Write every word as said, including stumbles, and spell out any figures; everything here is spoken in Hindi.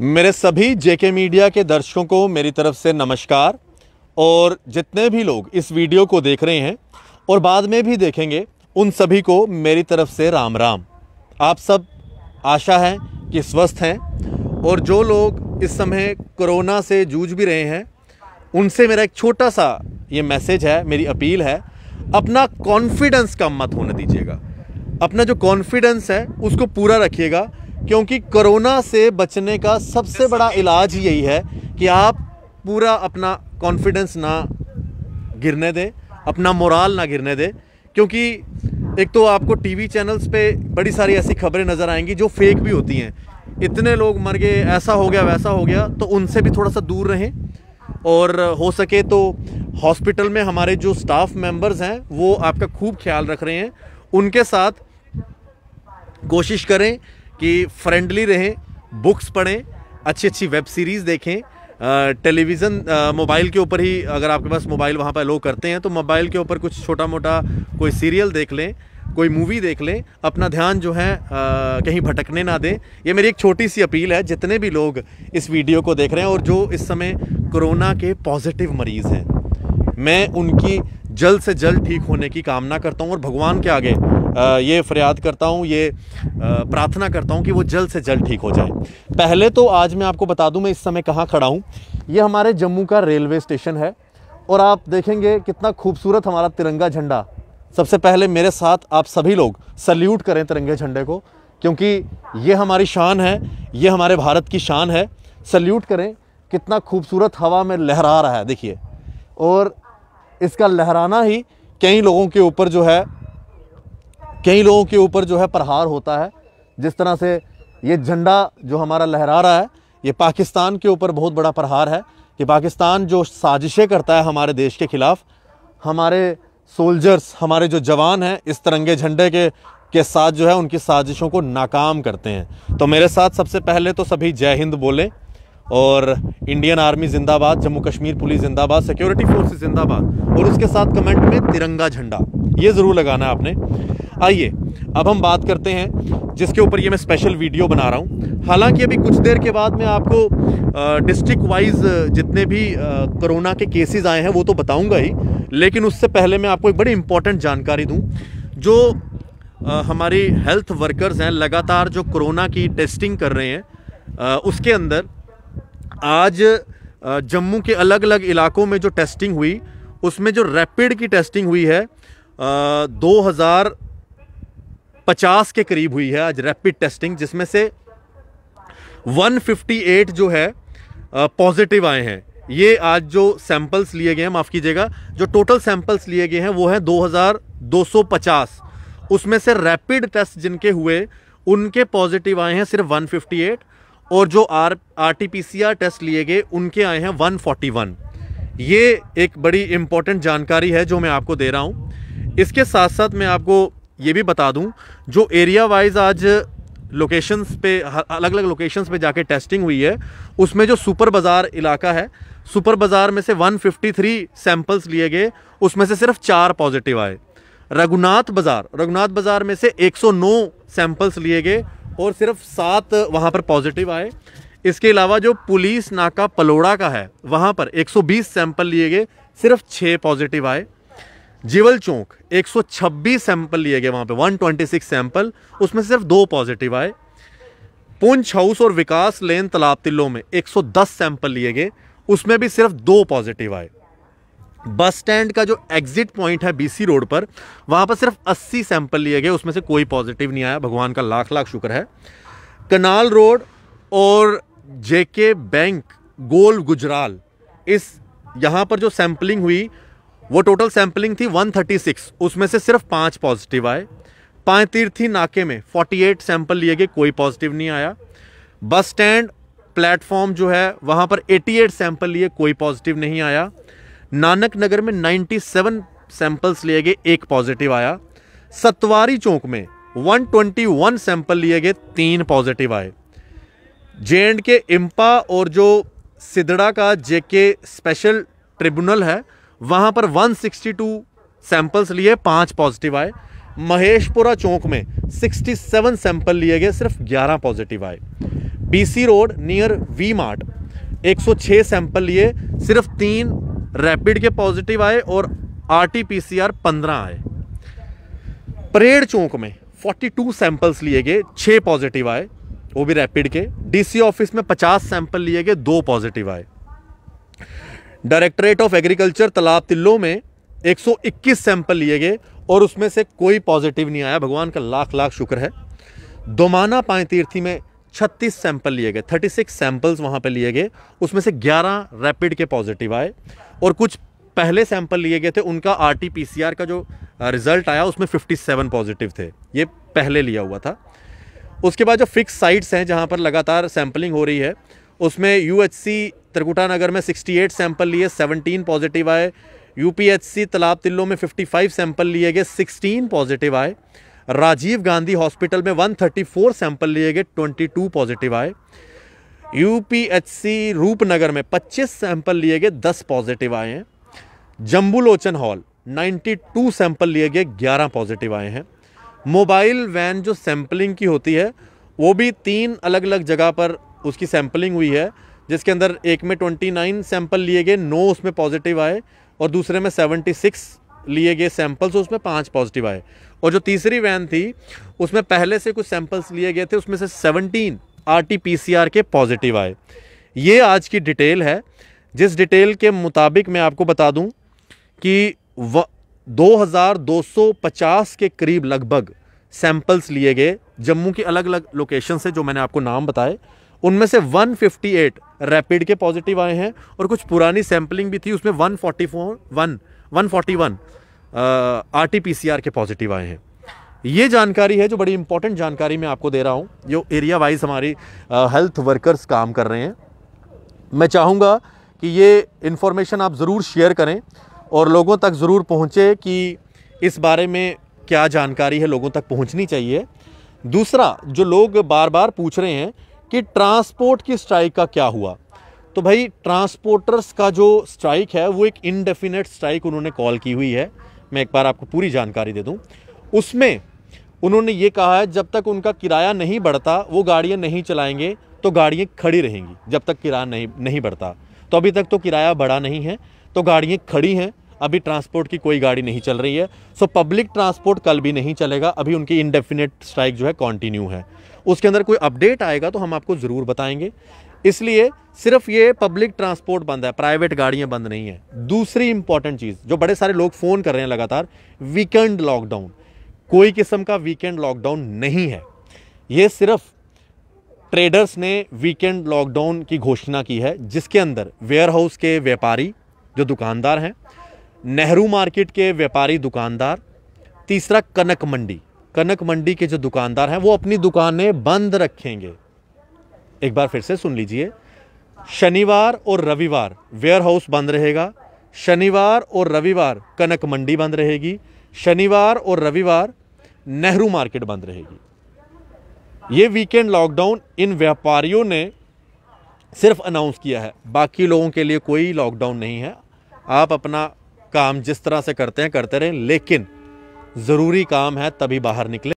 मेरे सभी जेके मीडिया के दर्शकों को मेरी तरफ से नमस्कार। और जितने भी लोग इस वीडियो को देख रहे हैं और बाद में भी देखेंगे, उन सभी को मेरी तरफ से राम राम। आप सब आशा है कि स्वस्थ हैं, और जो लोग इस समय कोरोना से जूझ भी रहे हैं उनसे मेरा एक छोटा सा ये मैसेज है, मेरी अपील है, अपना कॉन्फिडेंस कम मत होने दीजिएगा। अपना जो कॉन्फिडेंस है उसको पूरा रखिएगा, क्योंकि कोरोना से बचने का सबसे बड़ा इलाज यही है कि आप पूरा अपना कॉन्फिडेंस ना गिरने दें, अपना मोराल ना गिरने दें। क्योंकि एक तो आपको टीवी चैनल्स पे बड़ी सारी ऐसी खबरें नज़र आएंगी जो फेक भी होती हैं, इतने लोग मर गए, ऐसा हो गया, वैसा हो गया, तो उनसे भी थोड़ा सा दूर रहें। और हो सके तो हॉस्पिटल में हमारे जो स्टाफ मेंबर्स हैं वो आपका खूब ख्याल रख रहे हैं, उनके साथ कोशिश करें कि फ्रेंडली रहें, बुक्स पढ़ें, अच्छी अच्छी वेब सीरीज़ देखें। टेलीविज़न मोबाइल के ऊपर ही, अगर आपके पास मोबाइल वहाँ पर अलो करते हैं तो मोबाइल के ऊपर कुछ छोटा मोटा कोई सीरियल देख लें, कोई मूवी देख लें। अपना ध्यान जो है आ, कहीं भटकने ना दें। ये मेरी एक छोटी सी अपील है जितने भी लोग इस वीडियो को देख रहे हैं और जो इस समय कोरोना के पॉजिटिव मरीज़ हैं, मैं उनकी जल्द से जल्द ठीक होने की कामना करता हूँ और भगवान के आगे आ, ये फरियाद करता हूँ, ये प्रार्थना करता हूँ कि वो जल्द से जल्द ठीक हो जाए। पहले तो आज मैं आपको बता दूँ मैं इस समय कहाँ खड़ा हूँ। ये हमारे जम्मू का रेलवे स्टेशन है, और आप देखेंगे कितना खूबसूरत हमारा तिरंगा झंडा। सबसे पहले मेरे साथ आप सभी लोग सल्यूट करें तिरंगे झंडे को, क्योंकि ये हमारी शान है, ये हमारे भारत की शान है। सल्यूट करें, कितना खूबसूरत हवा में लहरा रहा है, देखिए। और इसका लहराना ही कई लोगों के ऊपर जो है कई लोगों के ऊपर जो है प्रहार होता है। जिस तरह से ये झंडा जो हमारा लहरा रहा है, ये पाकिस्तान के ऊपर बहुत बड़ा प्रहार है कि पाकिस्तान जो साजिशें करता है हमारे देश के ख़िलाफ़, हमारे सोल्जर्स, हमारे जो जवान हैं, इस तिरंगे झंडे के के साथ जो है उनकी साजिशों को नाकाम करते हैं। तो मेरे साथ सबसे पहले तो सभी जय हिंद बोलें, और इंडियन आर्मी जिंदाबाद, जम्मू कश्मीर पुलिस जिंदाबाद, सिक्योरिटी फोर्सेस जिंदाबाद, और उसके साथ कमेंट में तिरंगा झंडा ये ज़रूर लगाना है आपने। आइए अब हम बात करते हैं जिसके ऊपर ये मैं स्पेशल वीडियो बना रहा हूँ। हालांकि अभी कुछ देर के बाद मैं आपको डिस्ट्रिक्ट वाइज जितने भी कोरोना के केसेस आए हैं वो तो बताऊँगा ही, लेकिन उससे पहले मैं आपको एक बड़ी इंपॉर्टेंट जानकारी दूं। जो आ, हमारी हेल्थ वर्कर्स हैं, लगातार जो कोरोना की टेस्टिंग कर रहे हैं, आ, उसके अंदर आज जम्मू के अलग अलग इलाकों में जो टेस्टिंग हुई, उसमें जो रैपिड की टेस्टिंग हुई है दो हज़ार पचास के करीब हुई है आज रैपिड टेस्टिंग, जिसमें से एक सौ अट्ठावन जो है पॉजिटिव आए हैं। ये आज जो सैंपल्स लिए गए हैं, माफ़ कीजिएगा, जो टोटल सैंपल्स लिए गए हैं वो है दो हज़ार दो सौ पचास। उसमें से रैपिड टेस्ट जिनके हुए उनके पॉजिटिव आए हैं सिर्फ एक सौ अट्ठावन, और जो R R T P C R test लिए गए उनके आए हैं एक सौ इकतालीस। ये एक बड़ी इम्पॉर्टेंट जानकारी है जो मैं आपको दे रहा हूँ। इसके साथ साथ मैं आपको ये भी बता दूँ, जो एरिया वाइज आज लोकेशंस पे, अलग अलग लोकेशंस पे जाके टेस्टिंग हुई है, उसमें जो सुपर बाज़ार इलाका है, सुपर बाज़ार में से एक सौ तिरेपन सैंपल्स लिए गए, उसमें से सिर्फ चार पॉजिटिव आए। रघुनाथ बाज़ार रघुनाथ बाज़ार में से एक सौ नौ सैंपल्स लिए गए और सिर्फ सात वहाँ पर पॉजिटिव आए। इसके अलावा जो पुलिस नाका पलोड़ा का है, वहाँ पर एक सौ बीस सैंपल लिए गए, सिर्फ छः पॉजिटिव आए। जीवल चौक एक सौ छब्बीस सैंपल लिए गए, वहाँ पे एक सौ छब्बीस सैंपल, उसमें सिर्फ दो पॉजिटिव आए। पुंछ हाउस और विकास लेन तालाब तिल्लो में एक सौ दस सैंपल लिए गए, उसमें भी सिर्फ दो पॉजिटिव आए। बस स्टैंड का जो एग्जिट पॉइंट है बीसी रोड पर, वहाँ पर सिर्फ अस्सी सैंपल लिए गए, उसमें से कोई पॉजिटिव नहीं आया, भगवान का लाख लाख शुक्र है। कनाल रोड और जेके बैंक गोल गुजराल, इस यहाँ पर जो सैंपलिंग हुई वो टोटल सैंपलिंग थी एक सौ छत्तीस, उसमें से सिर्फ पाँच पॉजिटिव आए। पाँच तीर्थी नाके में अड़तालीस सैंपल लिए गए, कोई पॉजिटिव नहीं आया। बस स्टैंड प्लेटफॉर्म जो है वहाँ पर अट्ठासी सैंपल लिए, कोई पॉजिटिव नहीं आया। नानक नगर में सत्तानवे सैंपल्स लिए गए, एक पॉजिटिव आया। सतवारी चौक में एक सौ इक्कीस सैंपल लिए गए, तीन पॉजिटिव आए। जे एंड के इम्पा और जो सिदड़ा का जेके स्पेशल ट्रिब्यूनल है, वहाँ पर एक सौ बासठ सैंपल्स लिए, पाँच पॉजिटिव आए। महेशपुरा चौक में सड़सठ सैंपल लिए गए, सिर्फ ग्यारह पॉजिटिव आए। BC road near V mart एक सौ छह सैंपल लिए, सिर्फ तीन रैपिड के पॉजिटिव आए और आरटीपीसीआर पंद्रह आए। परेड चौक में बयालीस सैंपल्स लिए गए, छह पॉजिटिव आए वो भी रैपिड के। डीसी ऑफिस में पचास सैंपल लिए गए, दो पॉजिटिव आए। डायरेक्टरेट ऑफ एग्रीकल्चर तालाब तिल्लो में एक सौ इक्कीस सैंपल लिए गए और उसमें से कोई पॉजिटिव नहीं आया, भगवान का लाख लाख शुक्र है। दोमाना पायतीर्थी में छत्तीस सैंपल लिए गए, छत्तीस सैंपल्स वहाँ पे लिए गए, उसमें से ग्यारह रैपिड के पॉजिटिव आए और कुछ पहले सैंपल लिए गए थे उनका आरटीपीसीआर का जो रिज़ल्ट आया उसमें सत्तावन पॉजिटिव थे, ये पहले लिया हुआ था। उसके बाद जो फिक्स साइट्स हैं जहाँ पर लगातार सैंपलिंग हो रही है उसमें यूएचसी त्रिकुटानगर में अड़सठ सैंपल लिए, सत्रह पॉजिटिव आए। यूपीएचसी तालाब तिल्लो में पचपन सैंपल लिए गए, सोलह पॉजिटिव आए। राजीव गांधी हॉस्पिटल में एक सौ चौंतीस सैंपल लिए गए, बाईस पॉजिटिव आए। यूपीएचसी रूपनगर में पच्चीस सैंपल लिए गए, दस पॉजिटिव आए हैं। जम्मू लोचन हॉल बानवे सैंपल लिए गए, ग्यारह पॉजिटिव आए हैं। मोबाइल वैन जो सैंपलिंग की होती है वो भी तीन अलग अलग जगह पर उसकी सैंपलिंग हुई है, जिसके अंदर एक में उनतीस सैंपल लिए गए, नौ उसमें पॉजिटिव आए और दूसरे में छिहत्तर लिए गए सैंपल्स उसमें पाँच पॉजिटिव आए। और जो तीसरी वैन थी उसमें पहले से कुछ सैंपल्स लिए गए थे, उसमें से सत्रह आरटीपीसीआर के पॉजिटिव आए। ये आज की डिटेल है, जिस डिटेल के मुताबिक मैं आपको बता दूं कि दो हज़ार दो सौ पचास के करीब लगभग सैंपल्स लिए गए जम्मू की अलग अलग लोकेशन से, जो मैंने आपको नाम बताए उनमें से एक सौ अट्ठावन रैपिड के पॉजिटिव आए हैं और कुछ पुरानी सैंपलिंग भी थी उसमें एक सौ चौवालीस आरटीपीसीआर के पॉजिटिव आए हैं। ये जानकारी है जो बड़ी इंपॉर्टेंट जानकारी मैं आपको दे रहा हूं, जो एरिया वाइज हमारी हेल्थ वर्कर्स काम कर रहे हैं। मैं चाहूँगा कि ये इन्फॉर्मेशन आप ज़रूर शेयर करें और लोगों तक ज़रूर पहुँचे कि इस बारे में क्या जानकारी है, लोगों तक पहुँचनी चाहिए। दूसरा, जो लोग बार बार पूछ रहे हैं कि ट्रांसपोर्ट की स्ट्राइक का क्या हुआ, तो भाई ट्रांसपोर्टर्स का जो स्ट्राइक है वो एक इनडेफिनेट स्ट्राइक उन्होंने कॉल की हुई है। मैं एक बार आपको पूरी जानकारी दे दूं, उसमें उन्होंने ये कहा है जब तक उनका किराया नहीं बढ़ता वो गाड़ियां नहीं चलाएंगे, तो गाड़ियां खड़ी रहेंगी जब तक किराया नहीं नहीं बढ़ता। तो अभी तक तो किराया बढ़ा नहीं है तो गाड़ियाँ खड़ी हैं, अभी ट्रांसपोर्ट की कोई गाड़ी नहीं चल रही है। सो पब्लिक ट्रांसपोर्ट कल भी नहीं चलेगा, अभी उनकी इनडेफिनेट स्ट्राइक जो है कंटिन्यू है। उसके अंदर कोई अपडेट आएगा तो हम आपको ज़रूर बताएंगे। इसलिए सिर्फ ये पब्लिक ट्रांसपोर्ट बंद है, प्राइवेट गाड़ियां बंद नहीं हैं। दूसरी इंपॉर्टेंट चीज़ जो बड़े सारे लोग फ़ोन कर रहे हैं लगातार, वीकेंड लॉकडाउन, कोई किस्म का वीकेंड लॉकडाउन नहीं है। ये सिर्फ ट्रेडर्स ने वीकेंड लॉकडाउन की घोषणा की है, जिसके अंदर वेयरहाउस के व्यापारी जो दुकानदार हैं, नेहरू मार्केट के व्यापारी दुकानदार, तीसरा कनक मंडी, कनक मंडी के जो दुकानदार हैं वो अपनी दुकानें बंद रखेंगे। एक बार फिर से सुन लीजिए, शनिवार और रविवार वेयरहाउस बंद रहेगा, शनिवार और रविवार कनक मंडी बंद रहेगी, शनिवार और रविवार नेहरू मार्केट बंद रहेगी। ये वीकेंड लॉकडाउन इन व्यापारियों ने सिर्फ अनाउंस किया है, बाकी लोगों के लिए कोई लॉकडाउन नहीं है। आप अपना काम जिस तरह से करते हैं करते रहें, लेकिन ज़रूरी काम है तभी बाहर निकले।